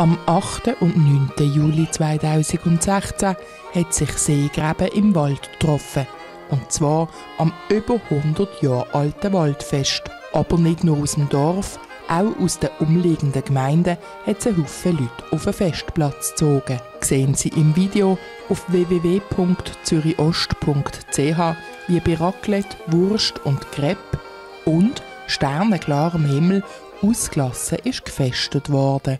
Am 8. und 9. Juli 2016 hat sich Seegräben im Wald getroffen. Und zwar am über 100 Jahre alten Waldfest. Aber nicht nur aus dem Dorf, auch aus den umliegenden Gemeinden hat es einen Haufen Leute auf den Festplatz gezogen. Sehen Sie im Video auf www.zürichost.ch, wie bei Raclette, Wurst und Crepe und sternenklarem Himmel ausgelassen ist gefestet worden.